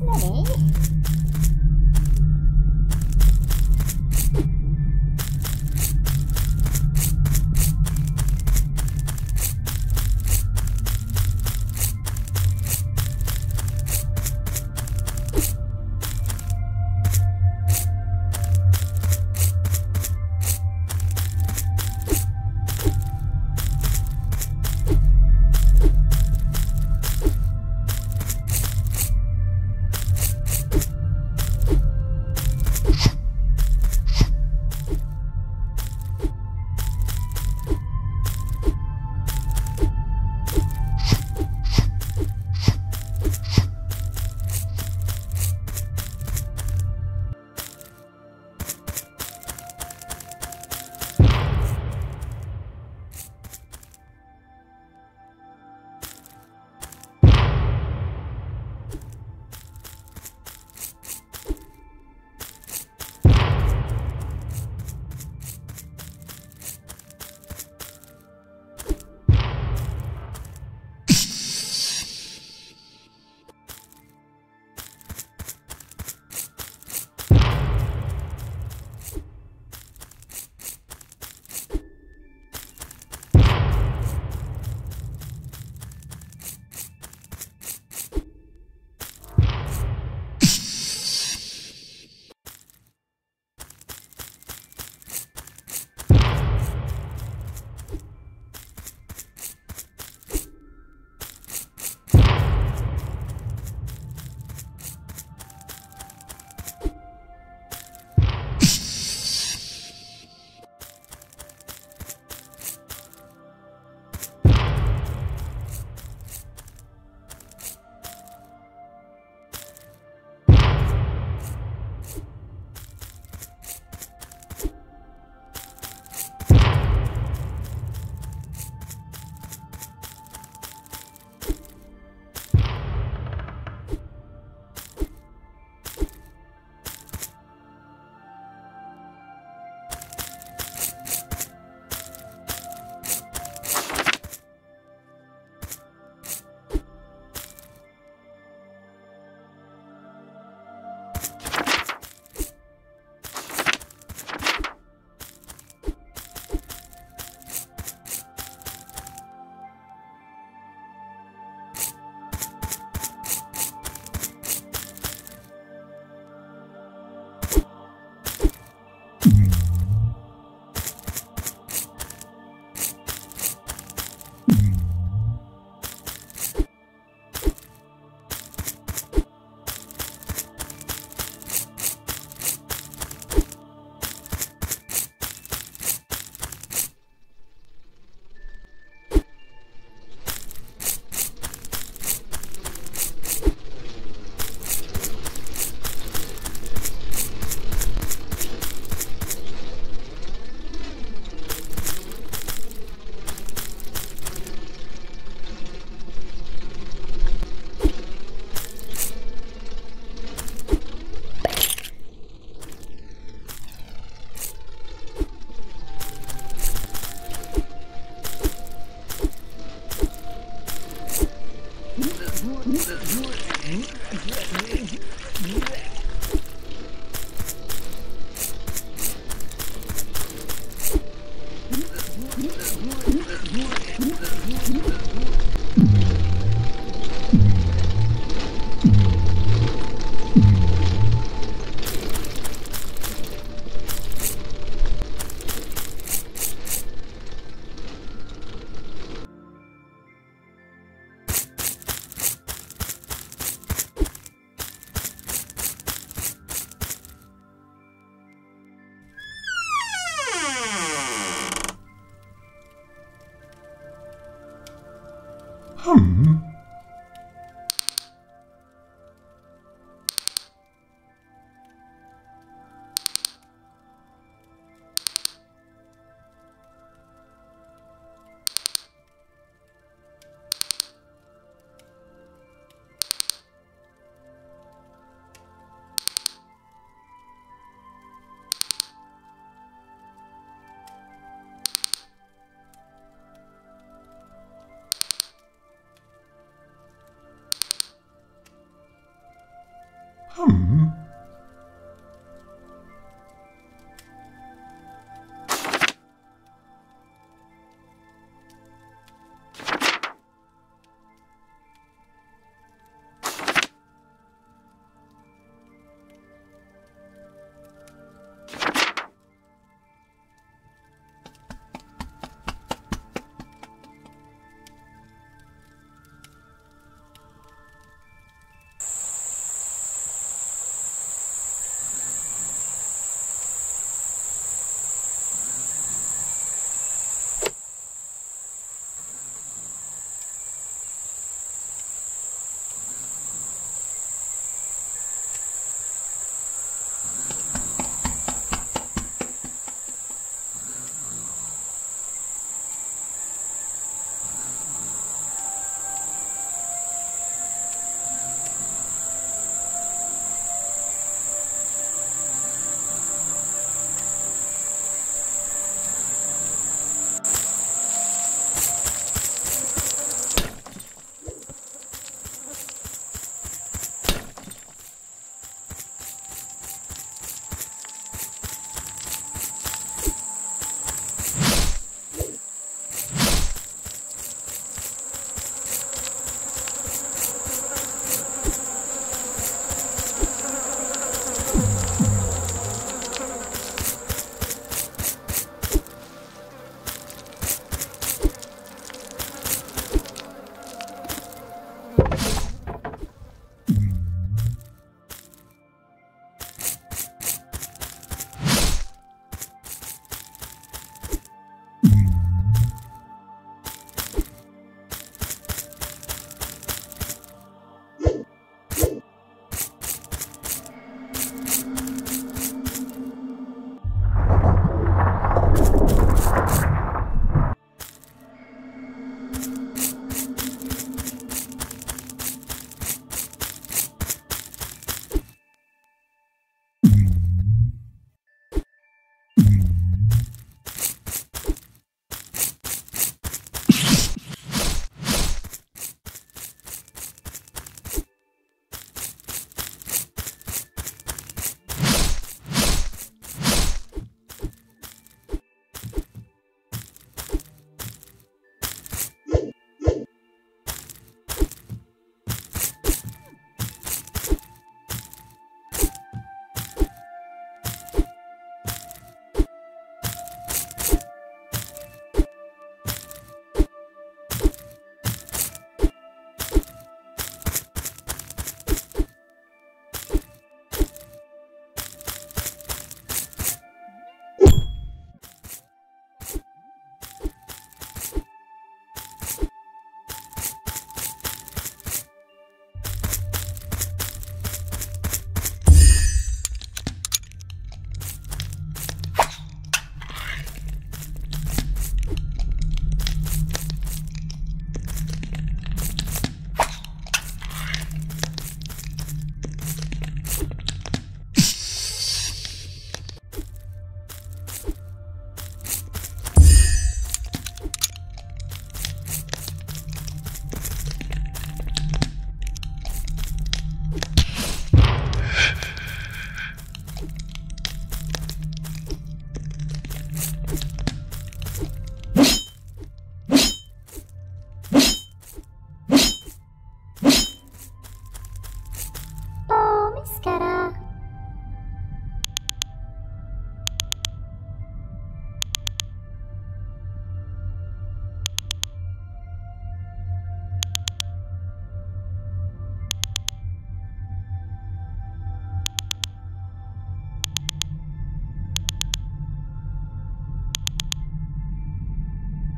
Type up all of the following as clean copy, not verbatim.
Smelly.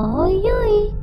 Oi.